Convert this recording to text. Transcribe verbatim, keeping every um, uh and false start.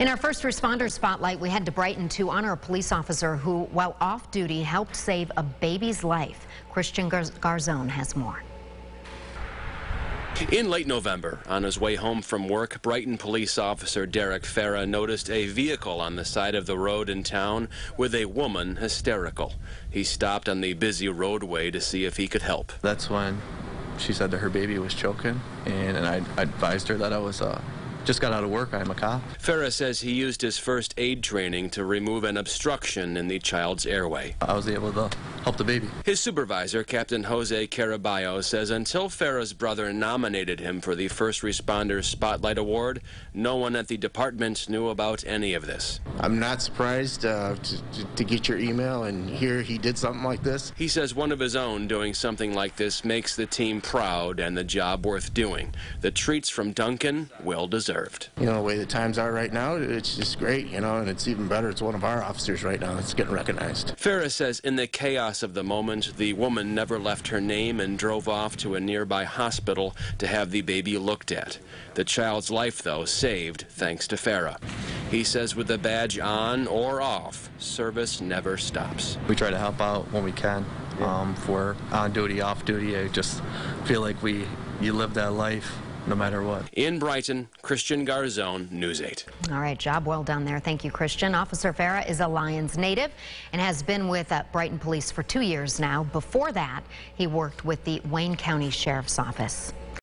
In our first responder spotlight, we head to Brighton to honor a police officer who, while off duty, helped save a baby's life. Christian Garzone has more. In late November, on his way home from work, Brighton police officer Derick Fera noticed a vehicle on the side of the road in town with a woman hysterical. He stopped on the busy roadway to see if he could help. That's when she said that her baby was choking, and, and I, I advised her that I was uh, just got out of work. I am a cop. Fera says he used his first aid training to remove an obstruction in the child's airway. I was able to help the baby. His supervisor, Captain Jose Caraballo, says until Fera's brother nominated him for the First Responders Spotlight Award, no one at the department knew about any of this. I'm not surprised uh, to, to get your email and hear he did something like this. He says one of his own doing something like this makes the team proud and the job worth doing. The treats from Duncan, well deserved. You know, the way the times are right now, it's just great, you know, and it's even better. It's one of our officers right now that's getting recognized. Fera says in the chaos of the moment, the woman never left her name and drove off to a nearby hospital to have the baby looked at. The child's life, though, saved thanks to Fera. He says with the badge on or off, service never stops. We try to help out when we can. Um, if we're on duty, off duty, I just feel like we you live that life no matter what. In Brighton, Christian Garzone, News eight. All right, job well done there. Thank you, Christian. Officer Fera is a Lyons native and has been with uh, Brighton Police for two years now. Before that, he worked with the Wayne County Sheriff's Office.